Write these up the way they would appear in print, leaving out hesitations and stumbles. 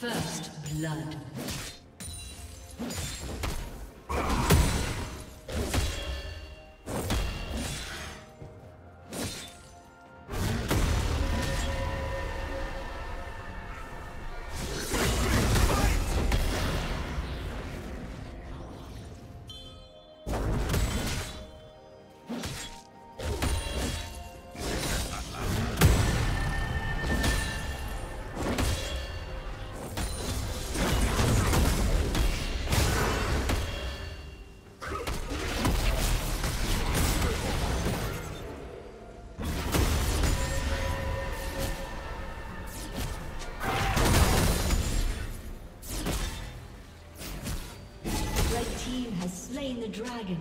First blood. The dragon.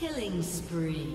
Killing spree.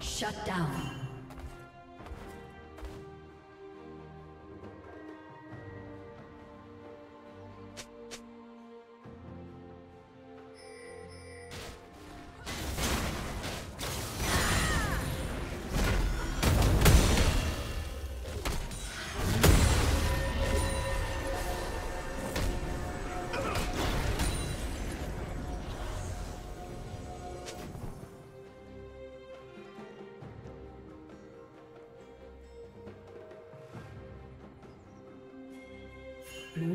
Shut down. Blue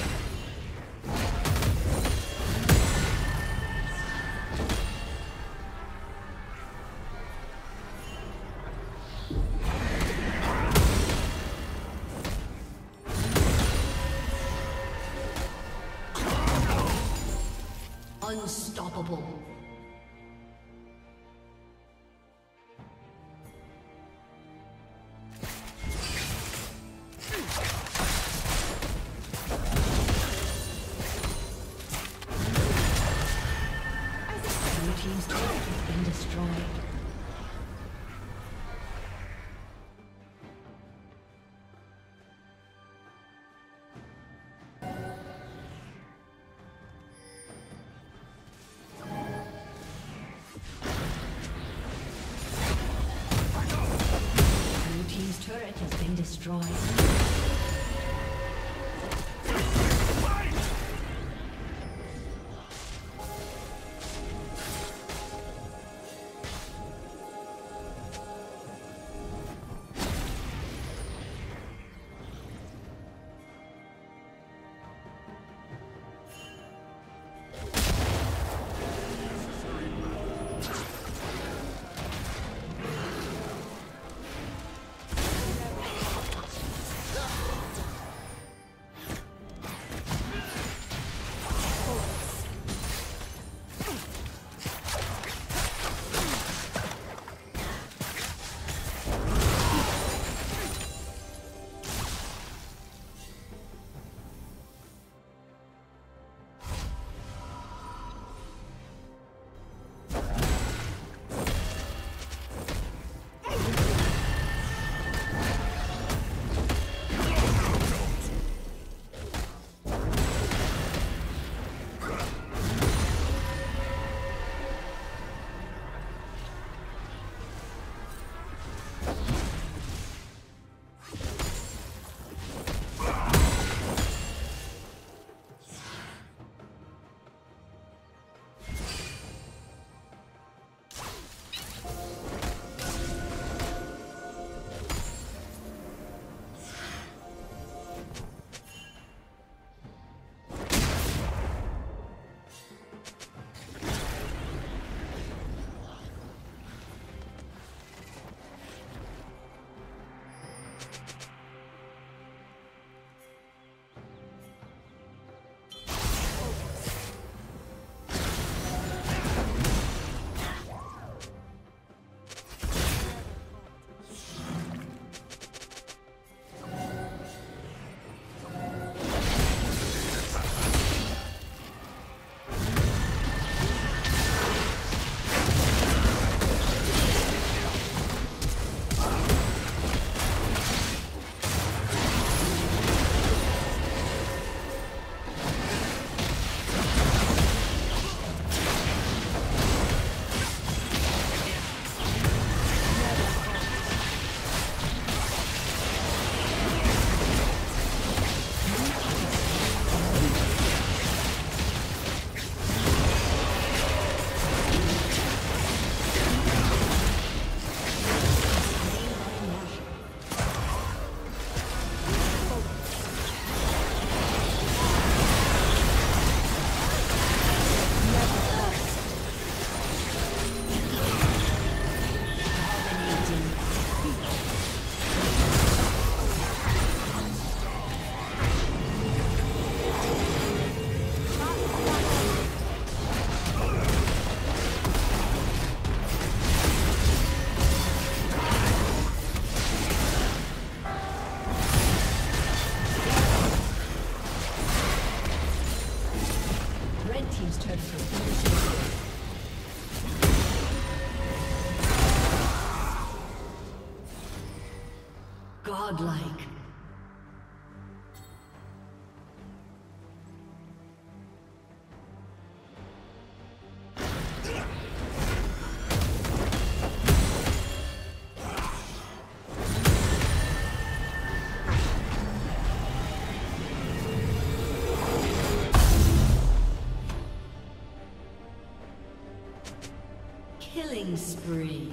Unstoppable. Destroyed. Fight! Godlike. Killing spree.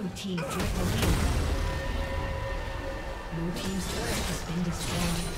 Blue team triple kill. Blue team's turret has been destroyed.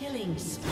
Killing spree.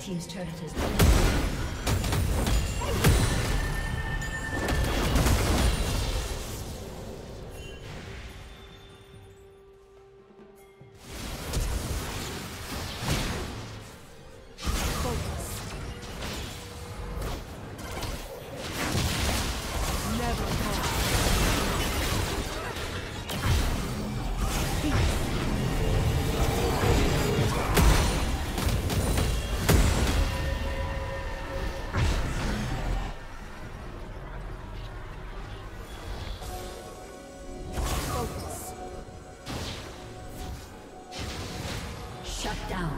Team's turret has been destroyed. down.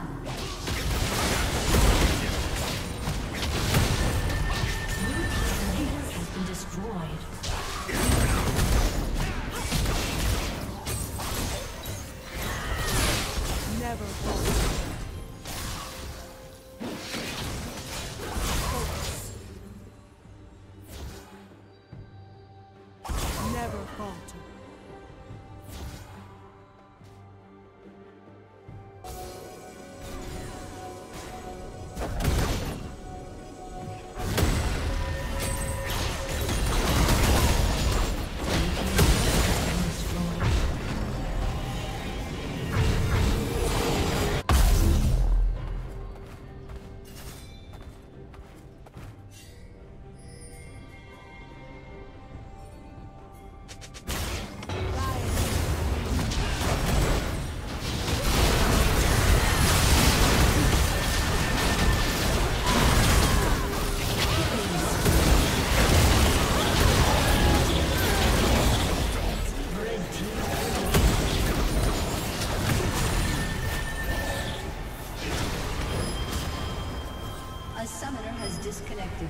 Disconnected.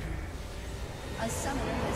A summoner